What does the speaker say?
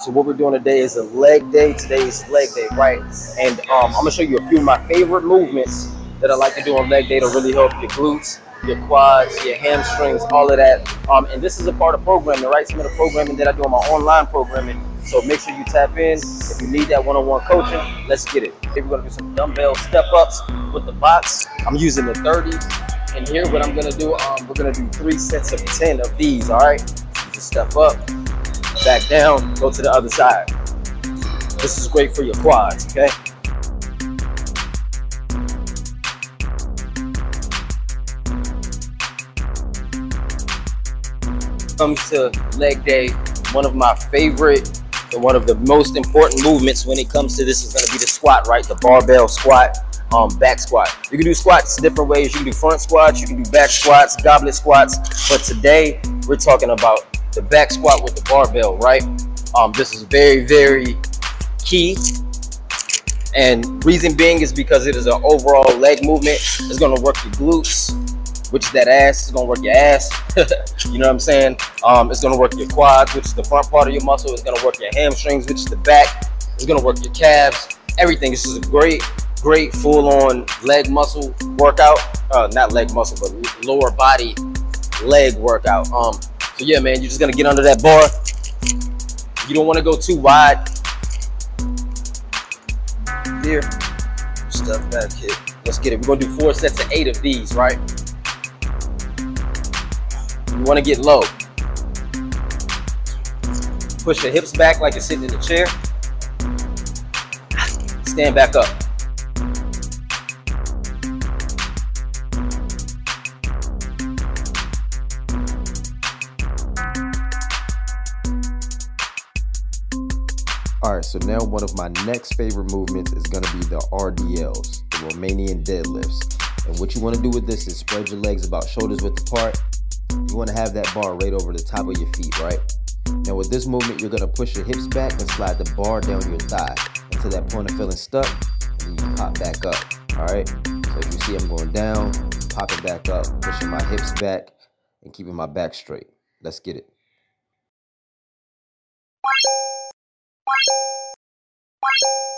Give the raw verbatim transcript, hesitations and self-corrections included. So what we're doing today is a leg day. Today is leg day, right? And um, I'm gonna show you a few of my favorite movements that I like to do on leg day to really help your glutes, your quads, your hamstrings, all of that. Um, and this is a part of programming, right? Some of the programming that I do on my online programming. So make sure you tap in. If you need that one-on-one coaching, let's get it. Today we're gonna do some dumbbell step-ups with the box. I'm using the thirty. And here what I'm gonna do, um, we're gonna do three sets of ten of these, all right? Just step up. Back down, go to the other side. This is great for your quads, okay? Comes to leg day, one of my favorite and one of the most important movements when it comes to this is going to be the squat, right? The barbell squat, um, back squat. You can do squats different ways. You can do front squats, you can do back squats, goblet squats, but today we're talking about the back squat with the barbell, right? Um, this is very, very key. And reason being is because it is an overall leg movement. It's gonna work your glutes, which is that ass, it's gonna work your ass. You know what I'm saying? Um, it's gonna work your quads, which is the front part of your muscle. It's gonna work your hamstrings, which is the back. It's gonna work your calves, everything. This is a great, great full-on leg muscle workout. Uh, not leg muscle, but lower body leg workout. Um, So yeah, man, you're just gonna get under that bar. You don't wanna go too wide. Here, step back here. Let's get it. We're gonna do four sets of eight of these, right? You wanna get low. Push your hips back like you're sitting in the chair. Stand back up. All right, so now one of my next favorite movements is gonna be the R D Ls, the Romanian deadlifts. And what you wanna do with this is spread your legs about shoulders width apart. You wanna have that bar right over the top of your feet, right? Now with this movement, you're gonna push your hips back and slide the bar down your thigh until that point of feeling stuck, and then you pop back up, all right? So if you see I'm going down, popping back up, pushing my hips back, and keeping my back straight. Let's get it. Bye.